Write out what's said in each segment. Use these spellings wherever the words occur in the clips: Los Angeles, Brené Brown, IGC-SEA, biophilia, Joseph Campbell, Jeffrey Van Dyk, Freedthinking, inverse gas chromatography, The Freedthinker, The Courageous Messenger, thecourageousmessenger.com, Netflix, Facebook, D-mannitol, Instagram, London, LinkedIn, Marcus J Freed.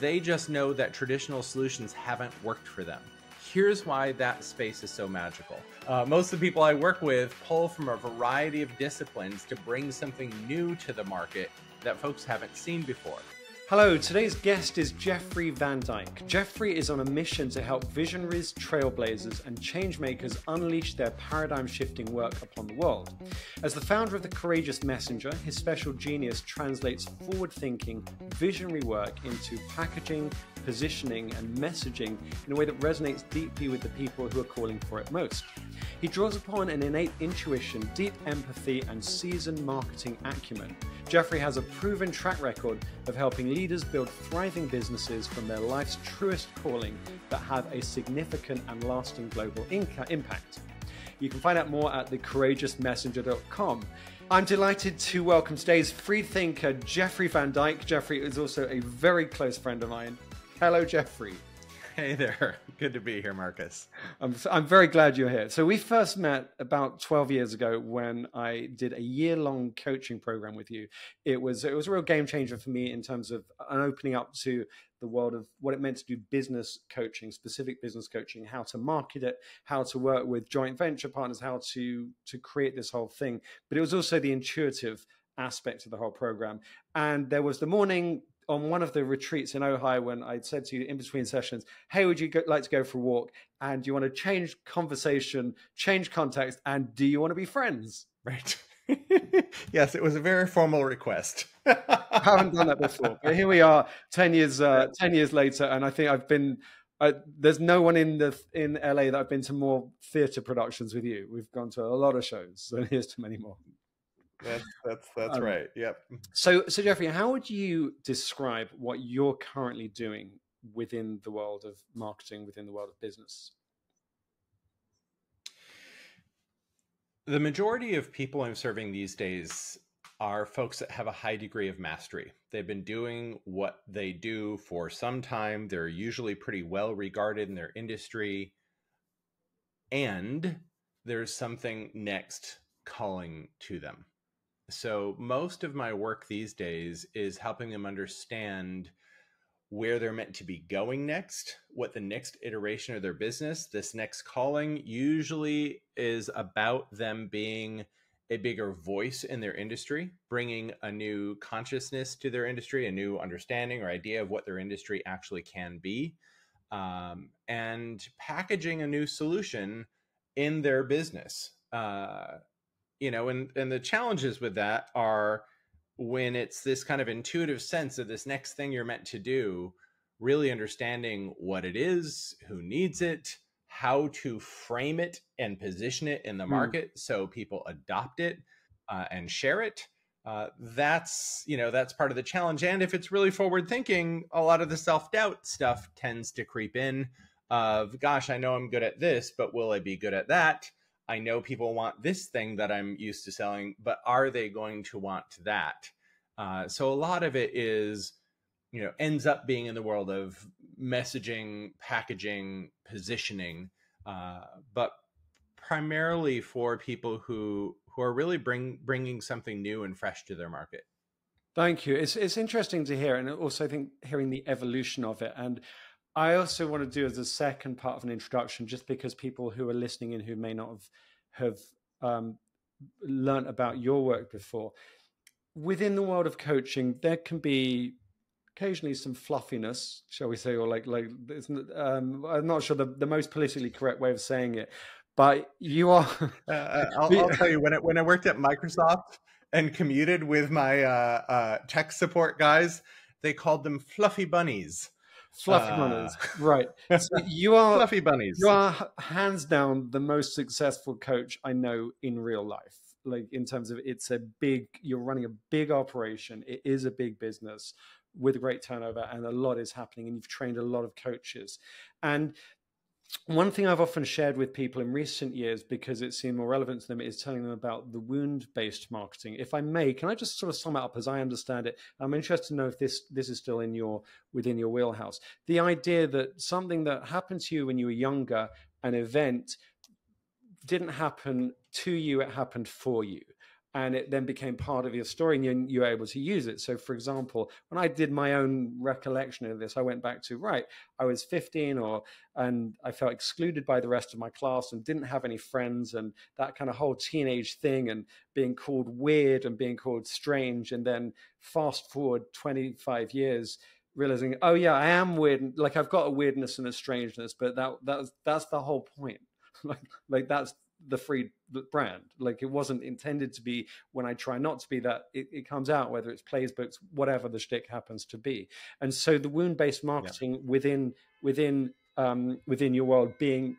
They just know that traditional solutions haven't worked for them. Here's why that space is so magical. Most of the people I work with pull from a variety of disciplines to bring something new to the market that folks haven't seen before. Hello, today's guest is Jeffrey Van Dyk. Jeffrey is on a mission to help visionaries, trailblazers, and changemakers unleash their paradigm-shifting work upon the world. As the founder of The Courageous Messenger, his special genius translates forward-thinking, visionary work into packaging, positioning, and messaging in a way that resonates deeply with the people who are calling for it most. He draws upon an innate intuition, deep empathy, and seasoned marketing acumen. Jeffrey has a proven track record of helping leaders build thriving businesses from their life's truest calling that have a significant and lasting global impact. You can find out more at thecourageousmessenger.com. I'm delighted to welcome today's free thinker, Jeffrey Van Dyk. Jeffrey is also a very close friend of mine. Hello, Jeffrey. Hey there. Good to be here, Marcus. I'm very glad you're here. So we first met about 12 years ago when I did a year-long coaching program with you. It was a real game changer for me in terms of an opening up to the world of what it meant to do business coaching, specific business coaching, how to market it, how to work with joint venture partners, how to create this whole thing. But it was also the intuitive aspect of the whole program. And there was the morning on one of the retreats in Ohio when I said to you in between sessions, hey, would you like to go for a walk? And do you want to change conversation, change context? And do you want to be friends? Right. Yes, it was a very formal request. I haven't done that before. But here we are 10 years later. And I think I've been, there's no one in LA that I've been to more theater productions with you. We've gone to a lot of shows. So here's to many more. That's right. Yep. So Jeffrey, how would you describe what you're currently doing within the world of marketing, within the world of business? The majority of people I'm serving these days are folks that have a high degree of mastery. They've been doing what they do for some time. They're usually pretty well regarded in their industry. And there's something next calling to them. So most of my work these days is helping them understand where they're meant to be going next, what the next iteration of their business, this next calling usually is about them being a bigger voice in their industry, bringing a new consciousness to their industry, a new understanding or idea of what their industry actually can be, and packaging a new solution in their business. You know, and the challenges with that are when it's this kind of intuitive sense of this next thing you're meant to do, really understanding what it is, who needs it, how to frame it and position it in the market so people adopt it and share it. That's, you know, that's part of the challenge. And if it's really forward thinking, a lot of the self-doubt stuff tends to creep in of, gosh, I know I'm good at this, but will I be good at that? I know people want this thing that I'm used to selling, but are they going to want that? So a lot of it is, you know, ends up being in the world of messaging, packaging, positioning, but primarily for people who are really bringing something new and fresh to their market. Thank you. It's interesting to hear, and also I think hearing the evolution of it. And I also want to do as a second part of an introduction, just because people who are listening in who may not have learned about your work before. Within the world of coaching, there can be occasionally some fluffiness, shall we say, or like it's, I'm not sure the most politically correct way of saying it, but you are. I'll tell you, when I worked at Microsoft and commuted with my tech support guys, they called them fluffy bunnies. Fluffy bunnies, right? So you are fluffy bunnies. You are hands down the most successful coach I know in real life. Like in terms of it's a big. You're running a big operation. It is a big business with great turnover, and a lot is happening. And you've trained a lot of coaches. And one thing I've often shared with people in recent years because it seemed more relevant to them is telling them about the wound-based marketing. If I may, can I just sort of sum it up as I understand it? I'm interested to know if this is still in within your wheelhouse. The idea that something that happened to you when you were younger, an event, didn't happen to you, it happened for you. and it then became part of your story, and you were able to use it. So, for example, when I did my own recollection of this, I went back to, right, I was 15 and I felt excluded by the rest of my class and didn't have any friends, and that kind of whole teenage thing and being called weird and being called strange. And then fast forward 25 years, realizing, oh yeah, I am weird. Like, I've got a weirdness and a strangeness, but that's the whole point. like that's the Freed brand. Like, it wasn't intended to be. When I try not to be that, it comes out, whether it's plays, books, whatever the shtick happens to be. And so the wound-based marketing within your world being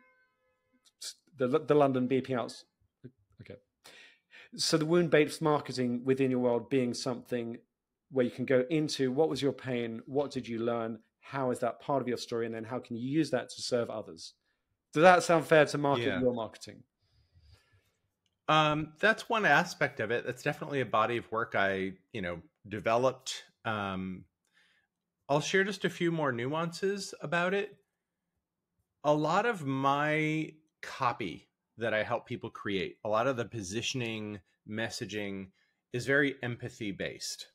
the London BP outs. Okay. So the wound-based marketing within your world being something where you can go into what was your pain, what did you learn, how is that part of your story, and then how can you use that to serve others? Does that sound fair to your marketing? That's one aspect of it. That's definitely a body of work I, developed. I'll share just a few more nuances about it. A lot of my copy that I help people create, a lot of the positioning, messaging is very empathy based.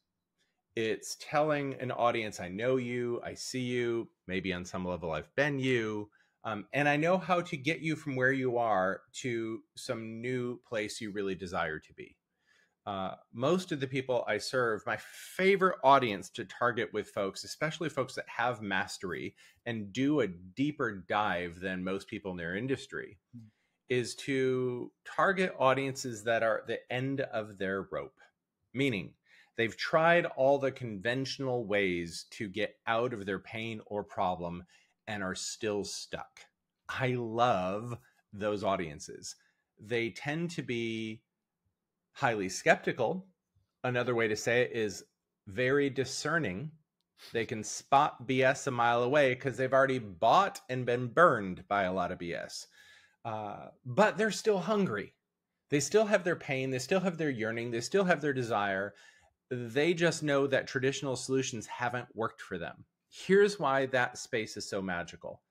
It's telling an audience, I know you, I see you, maybe on some level I've been you. And I know how to get you from where you are to some new place you really desire to be. Most of the people I serve, my favorite audience to target with folks, especially folks that have mastery and do a deeper dive than most people in their industry, is to target audiences that are at the end of their rope. Meaning, they've tried all the conventional ways to get out of their pain or problem and are still stuck. I love those audiences. They tend to be highly skeptical. Another way to say it is very discerning. They can spot BS a mile away because they've already bought and been burned by a lot of BS. But they're still hungry. They still have their pain. They still have their yearning. They still have their desire. They just know that traditional solutions haven't worked for them. Here's why that space is so magical.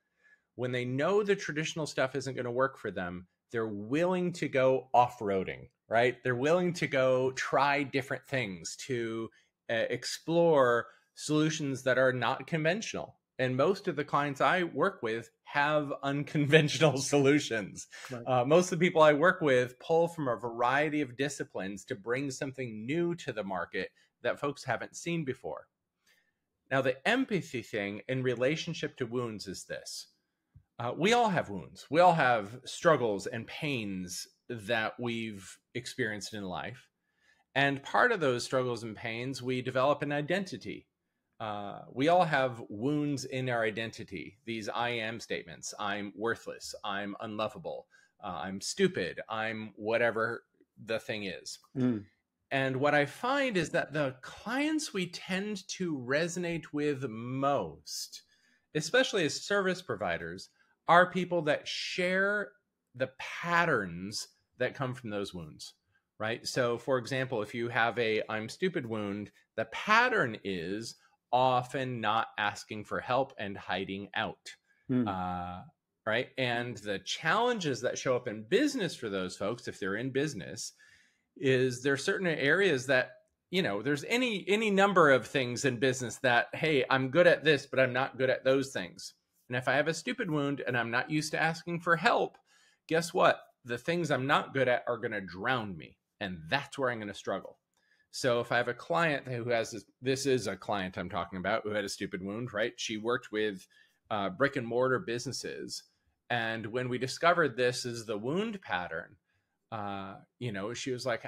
When they know the traditional stuff isn't going to work for them, they're willing to go off-roading, right? They're willing to go try different things, to explore solutions that are not conventional. And most of the clients I work with have unconventional solutions. Right. Most of the people I work with pull from a variety of disciplines to bring something new to the market that folks haven't seen before. Now, the empathy thing in relationship to wounds is this. We all have wounds. We all have struggles and pains that we've experienced in life. And part of those struggles and pains, we develop an identity. We all have wounds in our identity. These I am statements. I'm worthless. I'm unlovable. I'm stupid. I'm whatever the thing is. Mm. And what I find is that the clients we tend to resonate with most, especially as service providers, are people that share the patterns that come from those wounds, right? So for example, if you have a I'm stupid wound, the pattern is often not asking for help and hiding out, right? And the challenges that show up in business for those folks, if they're in business, is there are certain areas that, there's any number of things in business that, hey, I'm good at this, but I'm not good at those things. And if I have a stupid wound and I'm not used to asking for help, guess what? The things I'm not good at are going to drown me. And that's where I'm going to struggle. So if I have a client who has this, this is a client I'm talking about who had a stupid wound, right? She worked with brick and mortar businesses. And when we discovered this is the wound pattern, she was like,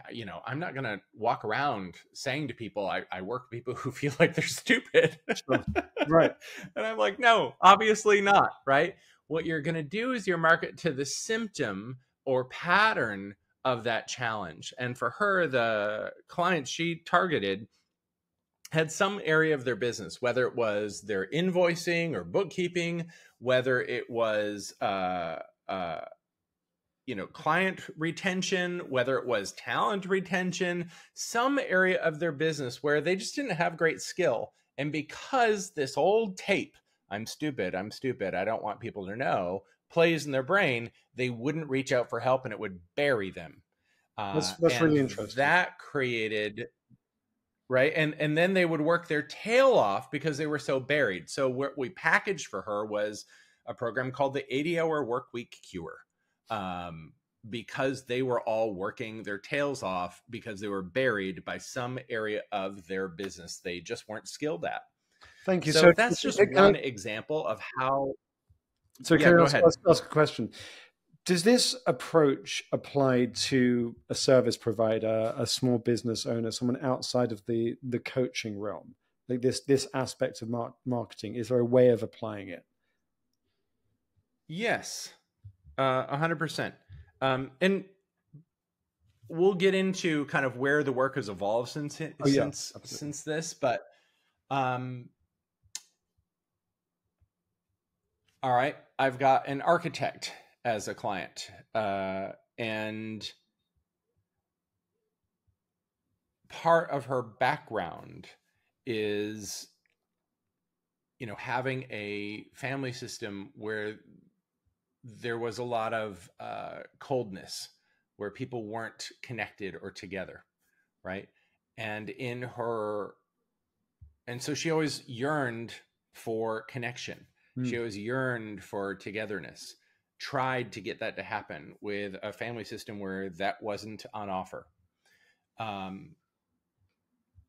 I'm not going to walk around saying to people, I work with people who feel like they're stupid. Sure. Right. And I'm like, no, obviously not. Right. What you're going to do is you're market to the symptom or pattern of that challenge. And for her, the clients she targeted had some area of their business, whether it was their invoicing or bookkeeping, whether it was, client retention, whether it was talent retention, some area of their business where they just didn't have great skill. And because this old tape, I'm stupid, I don't want people to know, plays in their brain, they wouldn't reach out for help and it would bury them. That's really interesting. That created, right? And then they would work their tail off because they were so buried. So what we packaged for her was a program called the 80-hour work week cure, because they were all working their tails off because they were buried by some area of their business they just weren't skilled at. Thank you. So that's just one example of how. So yeah, go ahead. Ask a question. Does this approach apply to a service provider, a small business owner, someone outside of the coaching realm? Like this aspect of marketing, is there a way of applying it? Yes, 100%. And we'll get into kind of where the work has evolved since this, but all right, I've got an architect as a client, and part of her background is, you know, having a family system where there was a lot of coldness, where people weren't connected or together, right? And so she always yearned for connection. Mm. She always yearned for togetherness, tried to get that to happen with a family system where that wasn't on offer.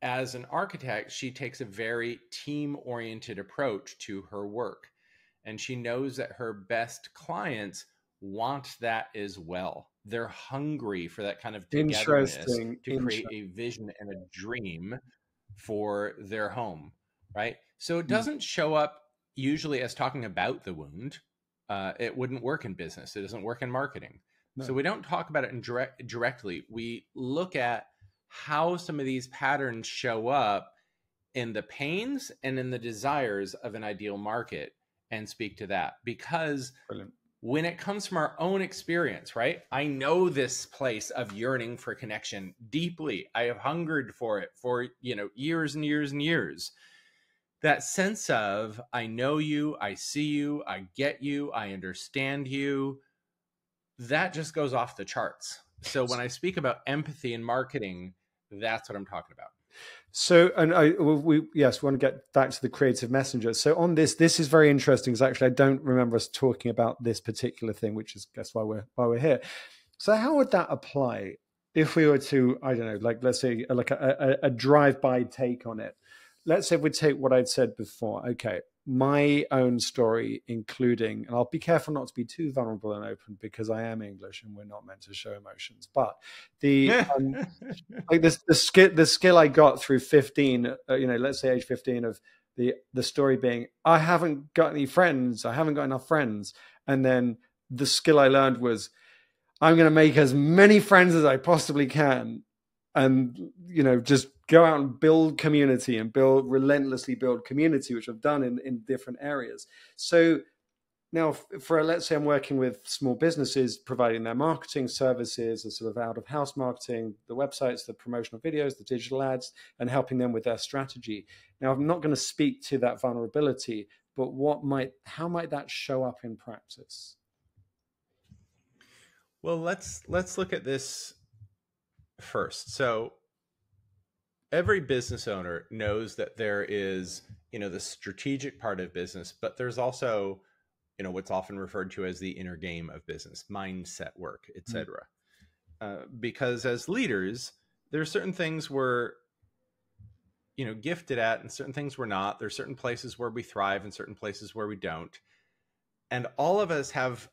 As an architect, she takes a very team-oriented approach to her work. And she knows that her best clients want that as well. They're hungry for that kind of togetherness to create a vision and a dream for their home, right? So it doesn't show up usually as talking about the wound. It wouldn't work in business. It doesn't work in marketing. No. So we don't talk about it directly. We look at how some of these patterns show up in the pains and in the desires of an ideal market, and speak to that, because brilliant. When it comes from our own experience, right? I know this place of yearning for connection deeply. I have hungered for it for, you know, years and years and years. That sense of, I know you, I see you, I get you, I understand you, that just goes off the charts. So when I speak about empathy in marketing, that's what I'm talking about. So, and we want to get back to the creative messenger. So on this is very interesting, because actually I don't remember us talking about this particular thing, which is, I guess, why we're here. So how would that apply if we were to, I don't know, like, let's say like a drive-by take on it. Let's say we take what I'd said before. Okay, my own story, including, and I'll be careful not to be too vulnerable and open, because I am English and we're not meant to show emotions. But the like the skill I got through 15, you know, let's say age 15, of the story being, I haven't got any friends, I haven't got enough friends, and then the skill I learned was, I'm going to make as many friends as I possibly can, and you know, just go out and build community and relentlessly build community, which I've done in different areas. So now for, let's say I'm working with small businesses, providing their marketing services, a sort of out of house marketing, the websites, the promotional videos, the digital ads, and helping them with their strategy. Now I'm not going to speak to that vulnerability, but how might that show up in practice? Well, let's look at this first. So every business owner knows that there is, you know, the strategic part of business, but there's also, you know, what's often referred to as the inner game of business, mindset work, etc. Because as leaders, there are certain things we're, you know, gifted at and certain things we're not. There are certain places where we thrive and certain places where we don't. And all of us have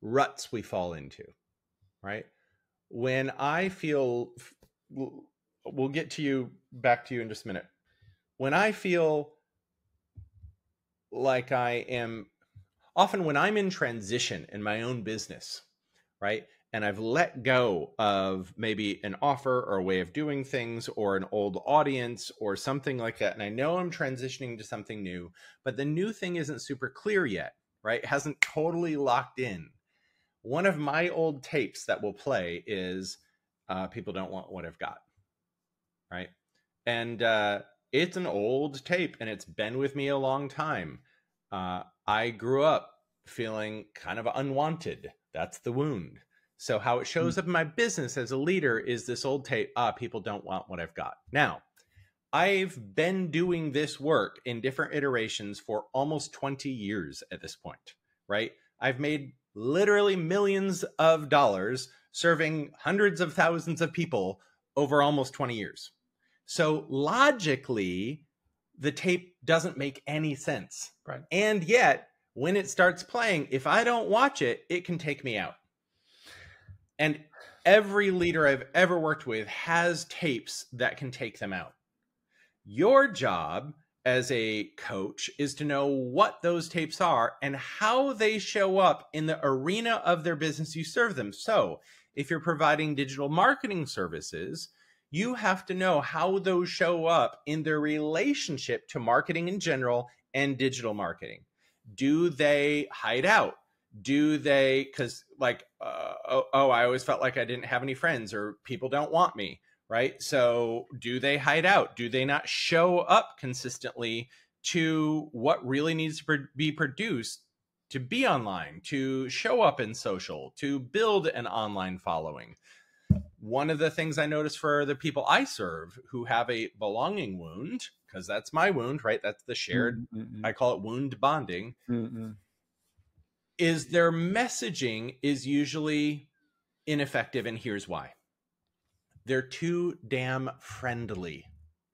ruts we fall into, right? When I feel, we'll get to you, back to you in just a minute. When I feel like I am, often when I'm in transition in my own business, right? And I've let go of maybe an offer or a way of doing things or an old audience or something like that. And I know I'm transitioning to something new, but the new thing isn't super clear yet, right? It hasn't totally locked in. One of my old tapes that will play is, people don't want what I've got, right? And it's an old tape, and it's been with me a long time. I grew up feeling kind of unwanted. That's the wound. So how it shows up in my business as a leader is this old tape, people don't want what I've got. Now, I've been doing this work in different iterations for almost 20 years at this point, right? I've made literally millions of dollars serving hundreds of thousands of people over almost 20 years. So logically, the tape doesn't make any sense. Right. And yet, when it starts playing, if I don't watch it, it can take me out. And every leader I've ever worked with has tapes that can take them out. Your job as a coach is to know what those tapes are and how they show up in the arena of their business you serve them. So if you're providing digital marketing services, you have to know how those show up in their relationship to marketing in general and digital marketing. Do they hide out? Do they, because like, I always felt like I didn't have any friends or people don't want me, right? So do they hide out? Do they not show up consistently to what really needs to be produced to be online, to show up in social, to build an online following? One of the things I notice for the people I serve who have a belonging wound, because that's my wound, right? That's the shared, I call it wound bonding, is their messaging is usually ineffective. And here's why. They're too damn friendly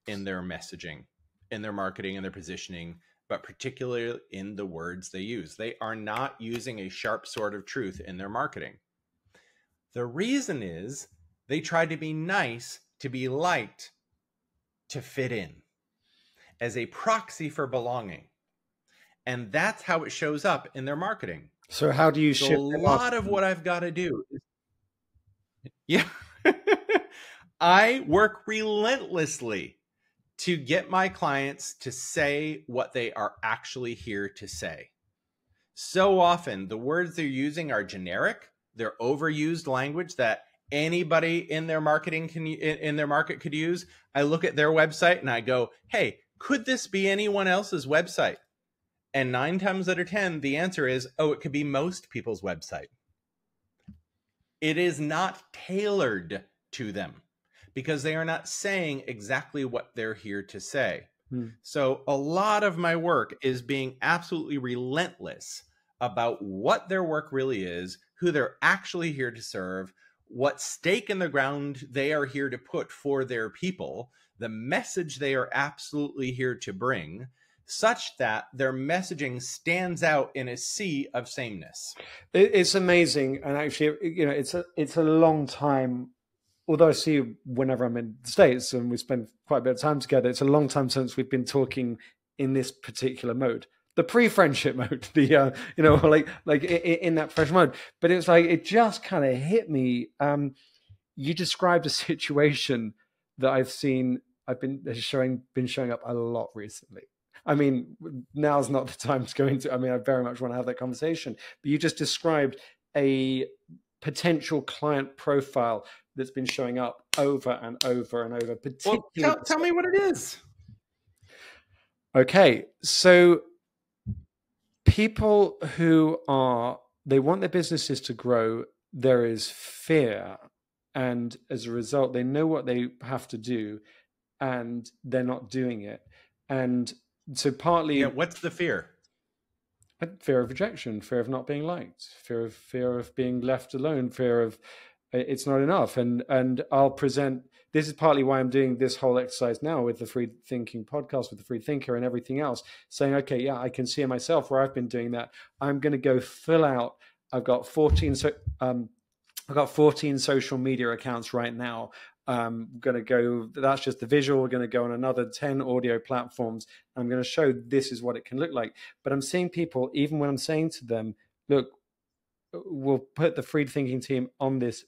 in their messaging, in their marketing, in their positioning, but particularly in the words they use. They are not using a sharp sword of truth in their marketing. The reason is they try to be nice, to be liked, to fit in as a proxy for belonging. And that's how it shows up in their marketing. So how do you shift? A lot of what I've got to do. Yeah. I work relentlessly to get my clients to say what they are actually here to say. So often the words they're using are generic. They're overused language that anybody in their marketing could use. I look at their website and I go, hey, could this be anyone else's website? And 9 times out of 10, the answer is, oh, it could be most people's website. It is not tailored to them because they are not saying exactly what they're here to say. So a lot of my work is being absolutely relentless about what their work really is, who they're actually here to serve, what stake in the ground they are here to put for their people, the message they are absolutely here to bring, such that their messaging stands out in a sea of sameness. It's amazing. And actually, you know, it's a long time, although I see you whenever I'm in the States and we spend quite a bit of time together, it's a long time since we've been talking in this particular mode. The pre-friendship mode, the you know, like in that fresh mode. But it's like it just kind of hit me. You described a situation that I've been showing up a lot recently. I mean, now's not the time to go into. I mean, I very much want to have that conversation. But you just described a potential client profile that's been showing up over and over and over. Particularly, well, tell me what it is. Okay, so. People who they want their businesses to grow, there is fear. And as a result, they know what they have to do and they're not doing it. And so partly... Yeah, what's the fear? Fear of rejection, fear of not being liked, fear of being left alone, fear of it's not enough. And I'll present... This is partly why I'm doing this whole exercise now with the Free Thinking podcast, with the Free Thinker and everything else, saying, okay, yeah, I can see myself where I've been doing that. I'm going to go fill out. I've got 14 social media accounts right now. I'm going to go, that's just the visual. We're going to go on another 10 audio platforms. I'm going to show this is what it can look like. But I'm seeing people, even when I'm saying to them, look, we'll put the Free Thinking team on this.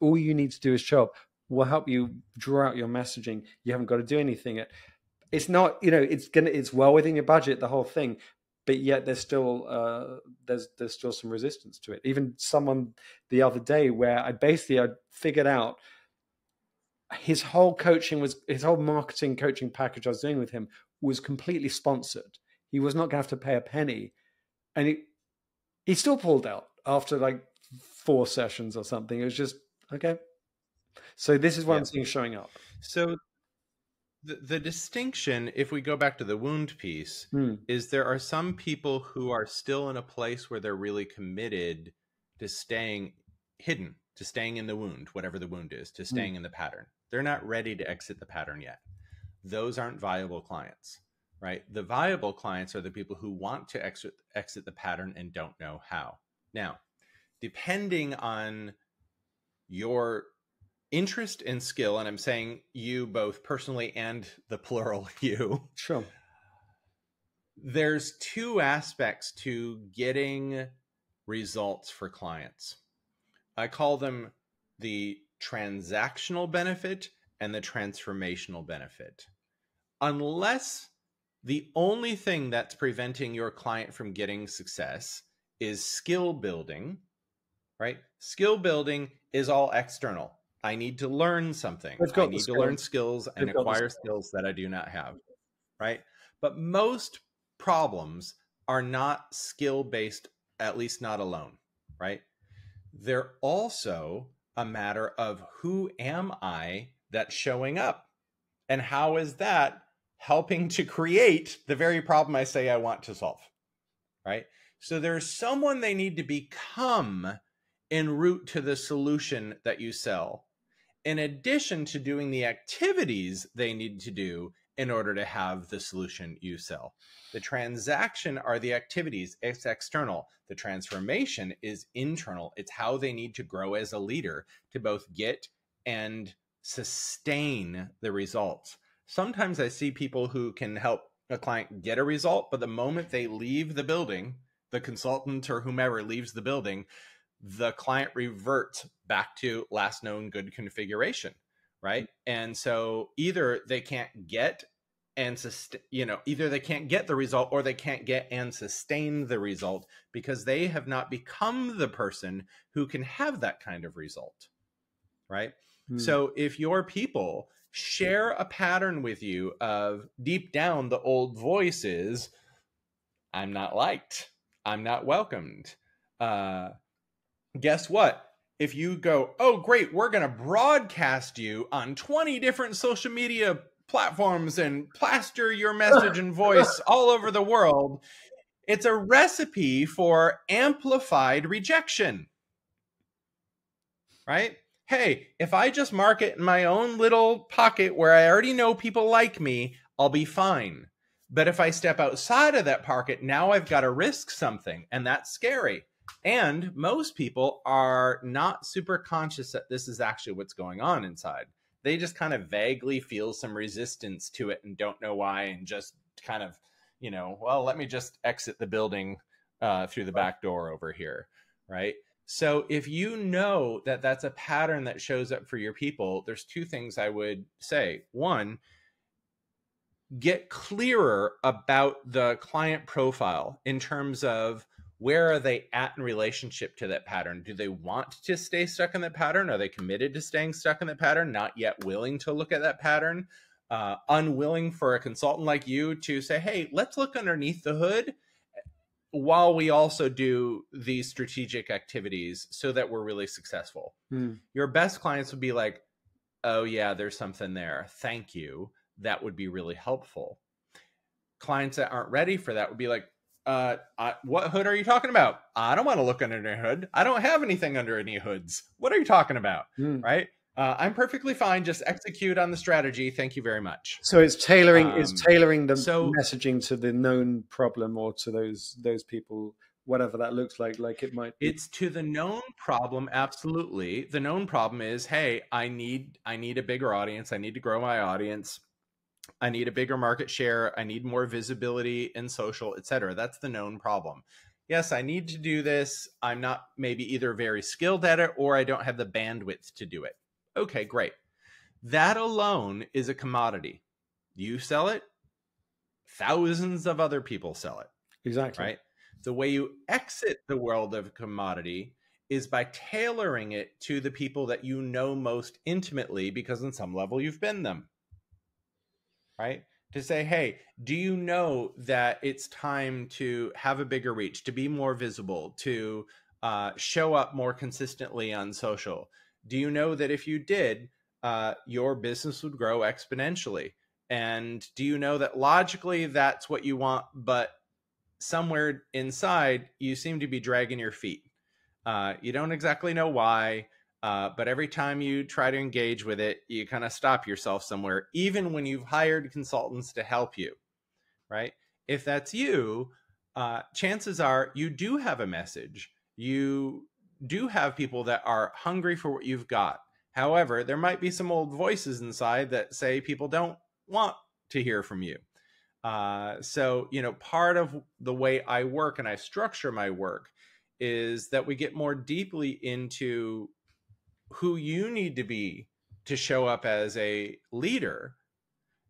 All you need to do is show up. Will help you draw out your messaging. You haven't got to do anything. It's not, you know, it's well within your budget, the whole thing, but yet there's still there's still some resistance to it. Even someone the other day where I figured out his whole marketing coaching package I was doing with him was completely sponsored. He was not going to have to pay a penny, and he still pulled out after like four sessions or something. It was just, okay. So this is what I'm seeing showing up. So the distinction, if we go back to the wound piece, is there are some people who are still in a place where they're really committed to staying hidden, to staying in the wound, whatever the wound is, to staying in the pattern. They're not ready to exit the pattern yet. Those aren't viable clients, right? The viable clients are the people who want to exit the pattern and don't know how. Now, depending on your interest and skill, and I'm saying you both personally and the plural you. Sure. There's two aspects to getting results for clients. I call them the transactional benefit and the transformational benefit. Unless the only thing that's preventing your client from getting success is skill building, right? Skill building is all external. I need to learn something. I need to learn skills and acquire skills that I do not have, right? But most problems are not skill-based, at least not alone, right? They're also a matter of who am I that's showing up? And how is that helping to create the very problem I say I want to solve, right? So there's someone they need to become en route to the solution that you sell, in addition to doing the activities they need to do in order to have the solution you sell. The transaction are the activities, it's external. The transformation is internal. It's how they need to grow as a leader to both get and sustain the results. Sometimes I see people who can help a client get a result, but the moment they leave the building, the consultant or whomever leaves the building, the client reverts back to last known good configuration, right? And so either they can't get and sustain, you know, either they can't get the result or they can't get and sustain the result because they have not become the person who can have that kind of result, right? So if your people share a pattern with you of deep down, the old voice is, I'm not liked, I'm not welcomed. Guess what? If you go, oh, great, we're going to broadcast you on 20 different social media platforms and plaster your message and voice all over the world. It's a recipe for amplified rejection, right? Hey, if I just market in my own little pocket where I already know people like me, I'll be fine. But if I step outside of that pocket, now I've got to risk something, and that's scary. And most people are not super conscious that this is actually what's going on inside. They just kind of vaguely feel some resistance to it and don't know why, and just kind of, you know, well, let me just exit the building through the back door over here, right? So if you know that that's a pattern that shows up for your people, there's two things I would say. One, get clearer about the client profile in terms of where are they at in relationship to that pattern? Do they want to stay stuck in that pattern? Are they committed to staying stuck in that pattern? Not yet willing to look at that pattern? Unwilling for a consultant like you to say, hey, let's look underneath the hood while we also do these strategic activities so that we're really successful. Your best clients would be like, oh yeah, there's something there. Thank you. That would be really helpful. Clients that aren't ready for that would be like, what hood are you talking about? I don't want to look under any hood. I don't have anything under any hoods. What are you talking about? Right? I'm perfectly fine. Just execute on the strategy. Thank you very much. So it's tailoring, the messaging to the known problem or to those people, whatever that looks like it might be. It's to the known problem. Absolutely. The known problem is, hey, I need a bigger audience. I need to grow my audience. I need a bigger market share. I need more visibility in social, etc. That's the known problem. Yes, I need to do this. I'm not maybe either very skilled at it or I don't have the bandwidth to do it. Okay, great. That alone is a commodity. You sell it. Thousands of other people sell it. Exactly. Right? The way you exit the world of commodity is by tailoring it to the people that you know most intimately, because on some level you've been them. Right? To say, hey, do you know that it's time to have a bigger reach, to be more visible, to show up more consistently on social? Do you know that if you did, your business would grow exponentially? And do you know that logically that's what you want, but somewhere inside you seem to be dragging your feet? You don't exactly know why, but every time you try to engage with it, you kind of stop yourself somewhere, even when you've hired consultants to help you, right? If that's you, chances are you do have a message. You do have people that are hungry for what you've got. However, there might be some old voices inside that say people don't want to hear from you. So, you know, part of the way I work and I structure my work is that we get more deeply into who you need to be to show up as a leader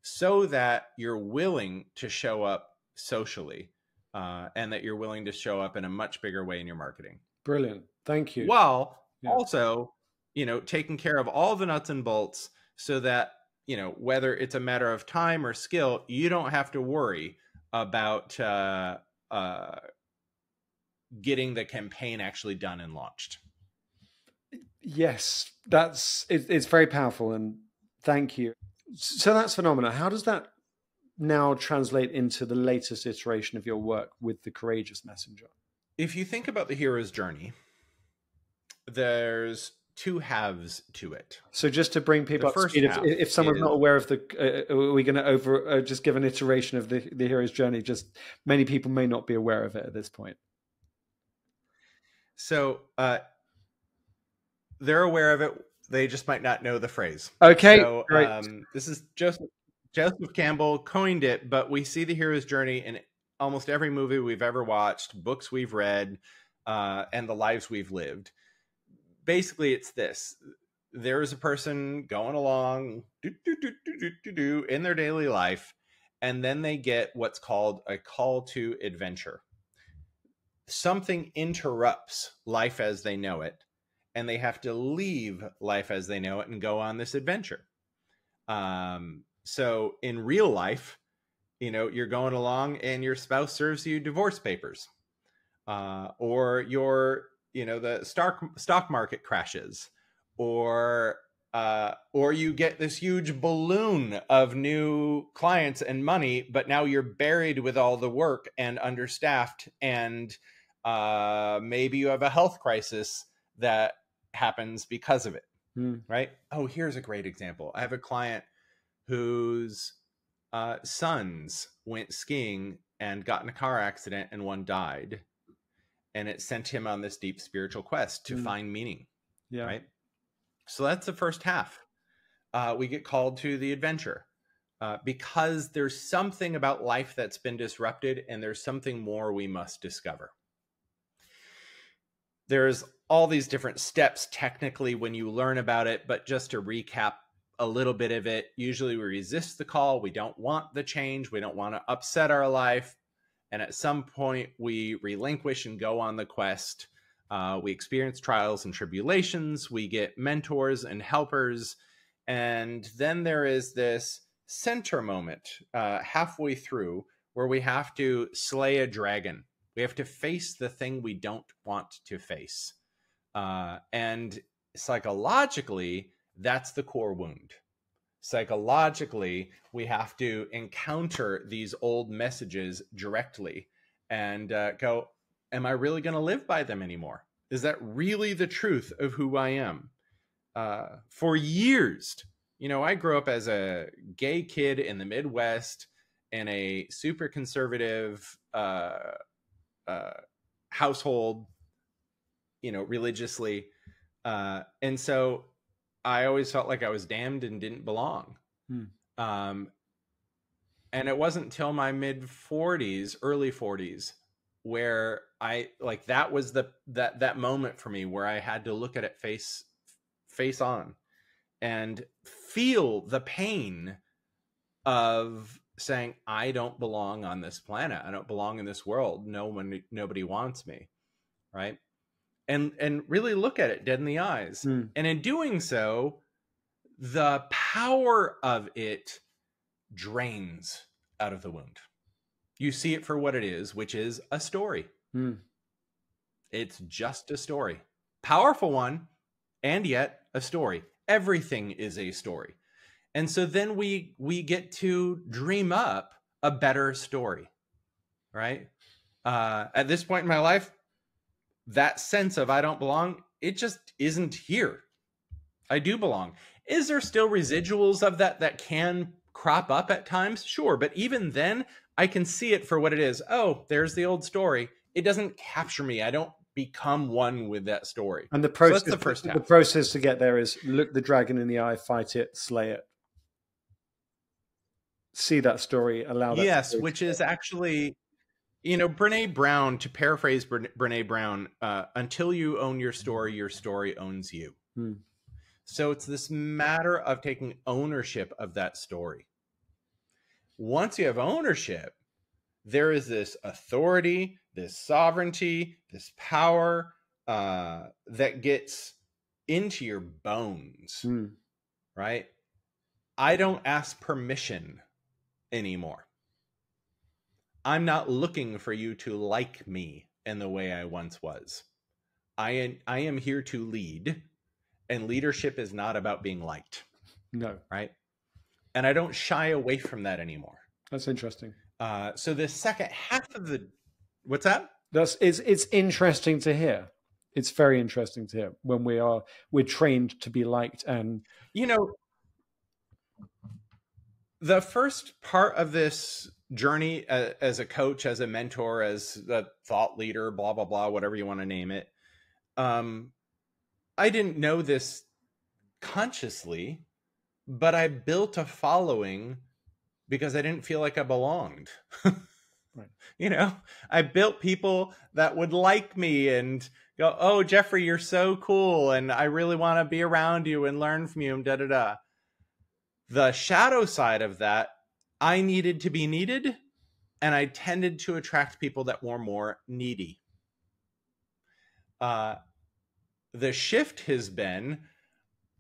so that you're willing to show up socially, and that you're willing to show up in a much bigger way in your marketing. Brilliant. Thank you. While also, you know, taking care of all the nuts and bolts so that, you know, whether it's a matter of time or skill, you don't have to worry about getting the campaign actually done and launched. Yes, that's it's very powerful. And thank you. So that's phenomenal. How does that now translate into the latest iteration of your work with The Courageous Messenger? If you think about the hero's journey, there's two halves to it. So just to bring people up to speed, if someone's not aware of the, are we going to just give an iteration of the hero's journey? Just many people may not be aware of it at this point. So they're aware of it. They just might not know the phrase. Okay. So, right. This is Joseph Campbell coined it, but we see the hero's journey in almost every movie we've ever watched, books we've read, and the lives we've lived. Basically, it's this. There is a person going along in their daily life, and then they get what's called a call to adventure. Something interrupts life as they know it, and they have to leave life as they know it and go on this adventure. So in real life, you know, you're going along and your spouse serves you divorce papers, or your, you know, the stock market crashes, or you get this huge balloon of new clients and money, but now you're buried with all the work and understaffed. And maybe you have a health crisis that happens because of it, right? Oh, here's a great example. I have a client whose sons went skiing and got in a car accident and one died. And it sent him on this deep spiritual quest to find meaning, right? So that's the first half. We get called to the adventure because there's something about life that's been disrupted and there's something more we must discover. There's all these different steps technically when you learn about it, but just to recap a little bit of it, usually we resist the call. We don't want the change. We don't want to upset our life. And at some point we relinquish and go on the quest. We experience trials and tribulations. We get mentors and helpers. And then there is this center moment halfway through where we have to slay a dragon. We have to face the thing we don't want to face. And psychologically, that's the core wound. Psychologically, we have to encounter these old messages directly and go, am I really going to live by them anymore? Is that really the truth of who I am? For years, you know, I grew up as a gay kid in the Midwest in a super conservative household, you know, religiously. And so I always felt like I was damned and didn't belong. And it wasn't until my mid-40s, early 40s, where I like, that was the, that moment for me where I had to look at it face on and feel the pain of saying, I don't belong on this planet. I don't belong in this world. Nobody wants me. Right. And really look at it dead in the eyes. And in doing so, the power of it drains out of the wound. You see it for what it is, which is a story. It's just a story. Powerful one, and yet a story. Everything is a story. And so then we get to dream up a better story, right? At this point in my life, that sense of I don't belong, it just isn't here. I do belong. Is there still residuals of that can crop up at times? Sure. But even then, I can see it for what it is. Oh, there's the old story. It doesn't capture me. I don't become one with that story. And the process, so that's the first step. The process to get there is look the dragon in the eye, fight it, slay it. See that story, allow that. Yes, which is actually, you know, Brené Brown, to paraphrase Brené Brown, until you own your story owns you. Hmm. So it's this matter of taking ownership of that story. Once you have ownership, there is this authority, this sovereignty, this power that gets into your bones, right? I don't ask permission anymore. I'm not looking for you to like me in the way I once was. I am here to lead, and leadership is not about being liked. No. Right? And I don't shy away from that anymore. That's interesting. So the second half of the, what's that? It's interesting to hear. It's very interesting to hear when we're trained to be liked. And, you know, the first part of this journey as a coach, as a mentor, as a thought leader, blah, blah, blah, whatever you want to name it. I didn't know this consciously, but I built a following because I didn't feel like I belonged. Right. You know, I built people that would like me and go, oh, Jeffrey, you're so cool. And I really want to be around you and learn from you and da, da, da. The shadow side of that, I needed to be needed, and I tended to attract people that were more needy. The shift has been,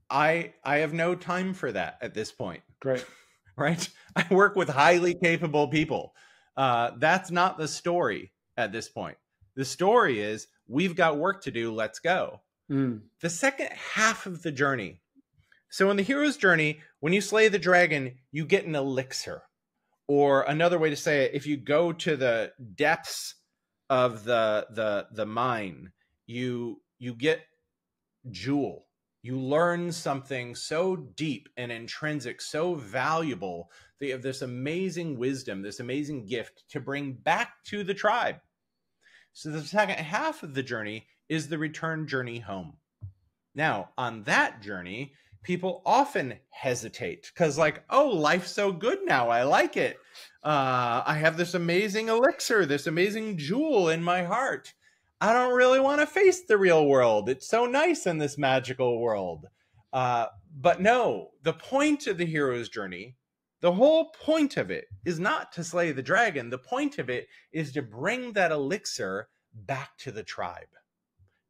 I have no time for that at this point. Great. Right? I work with highly capable people. That's not the story at this point. The story is we've got work to do. Let's go. Mm. The second half of the journey. So in the hero's journey, when you slay the dragon, you get an elixir, or another way to say it. If you go to the depths of the mine, you get jewel. You learn something so deep and intrinsic, so valuable, that you have this amazing wisdom, this amazing gift to bring back to the tribe. So the second half of the journey is the return journey home. Now, on that journey, people often hesitate because like, oh, life's so good now. I like it. I have this amazing elixir, this amazing jewel in my heart. I don't really want to face the real world. It's so nice in this magical world. But no, the point of the hero's journey, the whole point of it is not to slay the dragon. The point of it is to bring that elixir back to the tribe,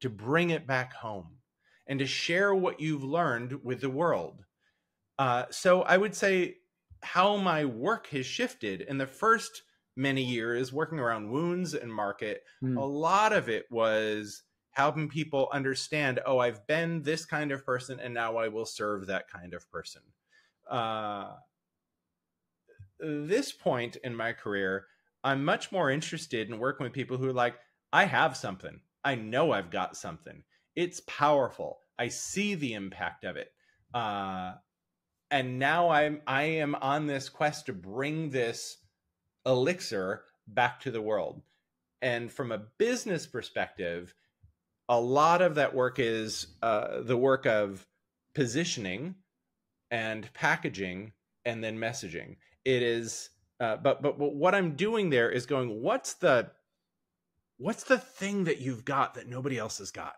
to bring it back home, and to share what you've learned with the world. So I would say how my work has shifted in the first many years working around wounds and market. Mm. A lot of it was helping people understand, oh, I've been this kind of person and now I will serve that kind of person. This point in my career, I'm much more interested in working with people who are like, I have something. I know I've got something. It's powerful. I see the impact of it. And now I am on this quest to bring this elixir back to the world. And from a business perspective, a lot of that work is the work of positioning and packaging and then messaging. It is but what I'm doing there is going, what's the thing that you've got that nobody else has got?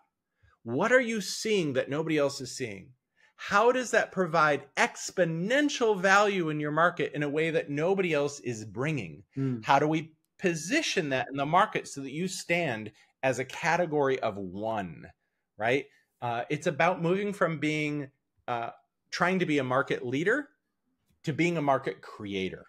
What are you seeing that nobody else is seeing? How does that provide exponential value in your market in a way that nobody else is bringing? Mm. How do we position that in the market so that you stand as a category of one, right? It's about moving from being, trying to be a market leader to being a market creator,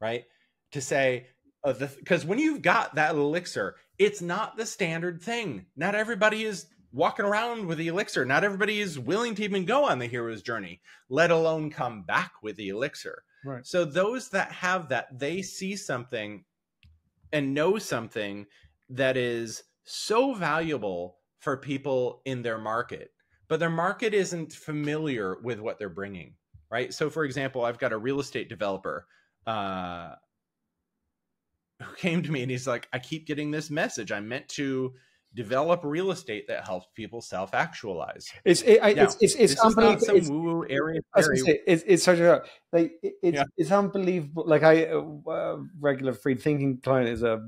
right? To say, because when you've got that elixir, it's not the standard thing. Not everybody is walking around with the elixir. Not everybody is willing to even go on the hero's journey, let alone come back with the elixir. Right. So those that have that, they see something and know something that is so valuable for people in their market, but their market isn't familiar with what they're bringing, right? So for example, I've got a real estate developer who came to me and he's like, I keep getting this message. I meant to develop real estate that helps people self-actualize. It's unbelievable. It's some woo-woo area. It's such a like it's unbelievable. Like I regular free thinking client is a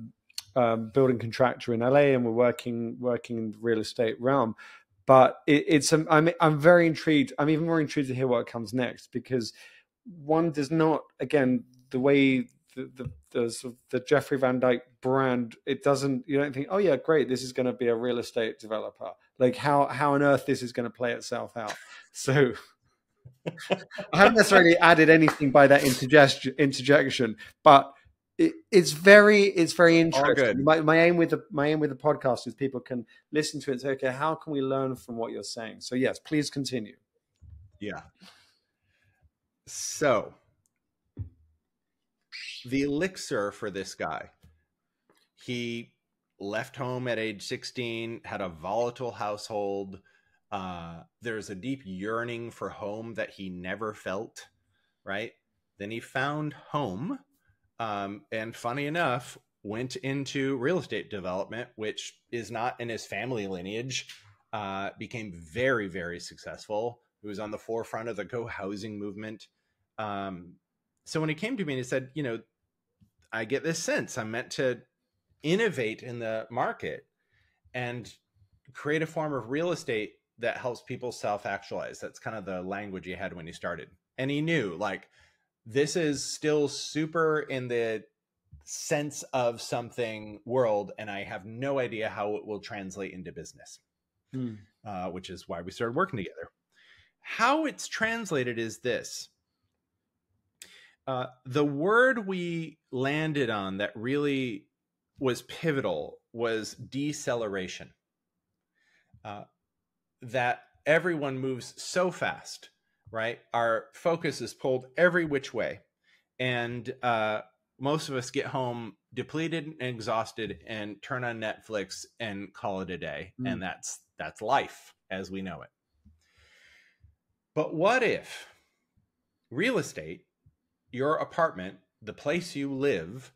building contractor in LA, and we're working in the real estate realm. But I'm very intrigued. I'm even more intrigued to hear what comes next, because one does not, again, the way the Jeffrey Van Dyk brand, it doesn't, you don't think, oh yeah, great, this is going to be a real estate developer. Like how on earth this is going to play itself out. So I haven't necessarily added anything by that interjection, but it's very interesting. My aim with the podcast is people can listen to it and say, okay, how can we learn from what you're saying? So yes, please continue. Yeah. So the elixir for this guy, he left home at age 16, had a volatile household. There's a deep yearning for home that he never felt, right? Then he found home. And funny enough, went into real estate development, which is not in his family lineage, became very, very successful. He was on the forefront of the Go Housing movement. So when he came to me and he said, you know, I get this sense I'm meant to innovate in the market and create a form of real estate that helps people self-actualize. That's kind of the language he had when he started. And he knew, like, this is still super in the sense of something world, and I have no idea how it will translate into business, which is why we started working together. How it's translated is this. The word we landed on that really was pivotal was deceleration. That everyone moves so fast, right? Our focus is pulled every which way. And most of us get home depleted and exhausted and turn on Netflix and call it a day. Mm. And that's life as we know it. But what if real estate, your apartment, the place you live,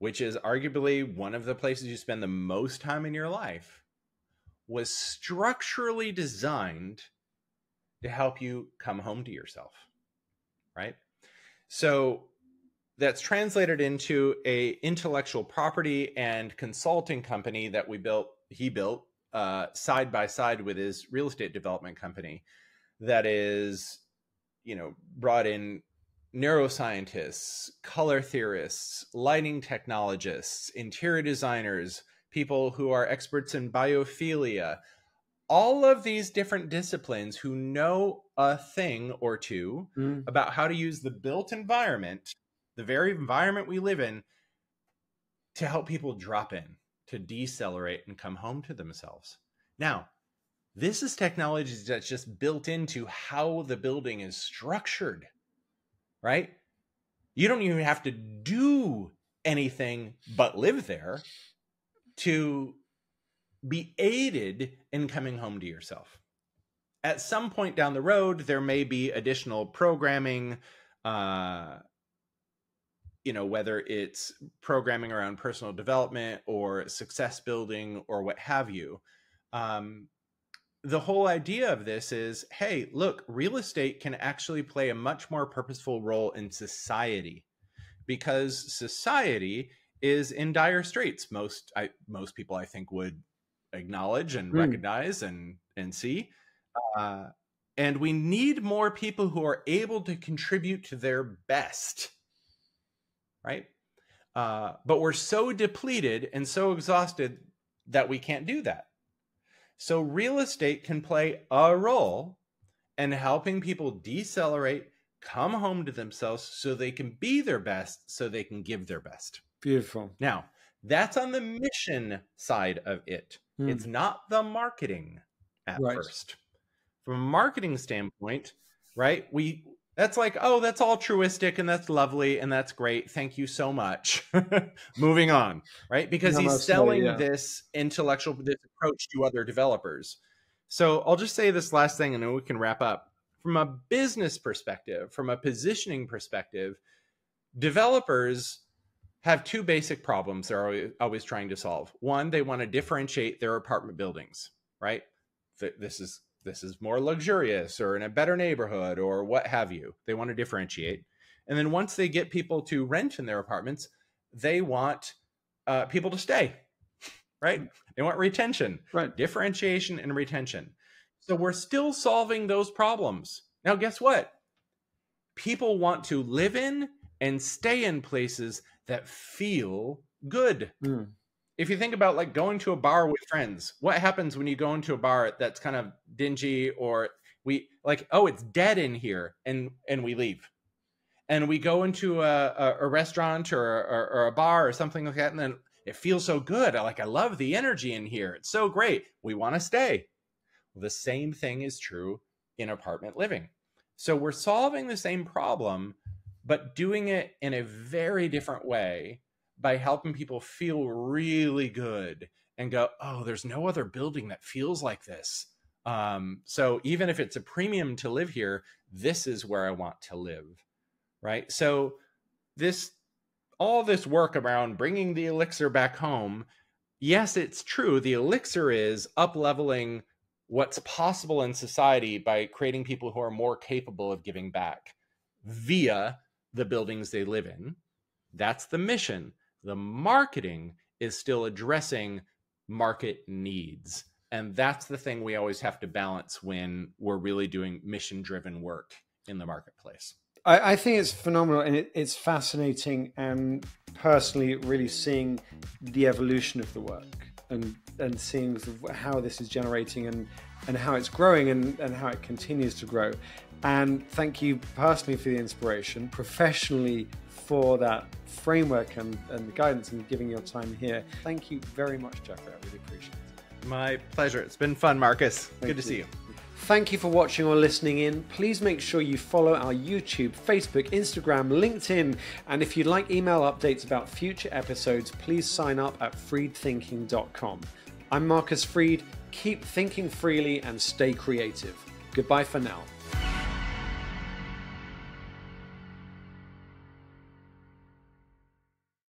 which is arguably one of the places you spend the most time in your life, was structurally designed to help you come home to yourself, right? So that's translated into an intellectual property and consulting company that we built, he built side by side with his real estate development company that is, you know, brought in neuroscientists, color theorists, lighting technologists, interior designers, people who are experts in biophilia, all of these different disciplines who know a thing or two about how to use the built environment, the very environment we live in, to help people drop in, to decelerate and come home to themselves. Now, this is technology that's just built into how the building is structured. Right? You don't even have to do anything but live there to be aided in coming home to yourself. At some point down the road, there may be additional programming, you know, whether it's programming around personal development or success building or what have you. The whole idea of this is, hey, look, real estate can actually play a much more purposeful role in society, because society is in dire straits. Most people, I think, would acknowledge and recognize and see. And we need more people who are able to contribute to their best, right? But we're so depleted and so exhausted that we can't do that. So real estate can play a role in helping people decelerate, come home to themselves so they can be their best, so they can give their best. Beautiful. Now, that's on the mission side of it. Mm. It's not the marketing at first. From a marketing standpoint, right? That's like, oh, that's altruistic and that's lovely and that's great. Thank you so much. Moving on, right? Because he's selling this intellectual, this approach to other developers. So I'll just say this last thing and then we can wrap up. From a business perspective, from a positioning perspective, developers have two basic problems they're always trying to solve. One, they want to differentiate their apartment buildings, right? This is more luxurious or in a better neighborhood or what have you. They want to differentiate. And then once they get people to rent in their apartments, they want people to stay, right? They want retention, right? Differentiation and retention. So we're still solving those problems. Now, guess what? People want to live in and stay in places that feel good. Mm. If you think about like going to a bar with friends, what happens when you go into a bar that's kind of dingy or we like, oh, it's dead in here, and we leave. And we go into a restaurant or a bar or something like that, and then it feels so good. I love the energy in here. It's so great. We want to stay. Well, the same thing is true in apartment living. So we're solving the same problem, but doing it in a very different way, by helping people feel really good and go, oh, there's no other building that feels like this. So even if it's a premium to live here, this is where I want to live, right? So all this work around bringing the elixir back home, yes, it's true. The elixir is up-leveling what's possible in society by creating people who are more capable of giving back via the buildings they live in. That's the mission. The marketing is still addressing market needs. And that's the thing we always have to balance when we're really doing mission-driven work in the marketplace. I think it's phenomenal and it's fascinating, and personally really seeing the evolution of the work and seeing how this is generating and how it's growing and how it continues to grow. And thank you personally for the inspiration, professionally for that framework and the guidance and giving your time here. Thank you very much, Jeffrey. I really appreciate it. My pleasure. It's been fun, Marcus. Good to see you. Thank you for watching or listening in. Please make sure you follow our YouTube, Facebook, Instagram, LinkedIn. And if you'd like email updates about future episodes, please sign up at freedthinking.com. I'm Marcus Freed. Keep thinking freely and stay creative. Goodbye for now.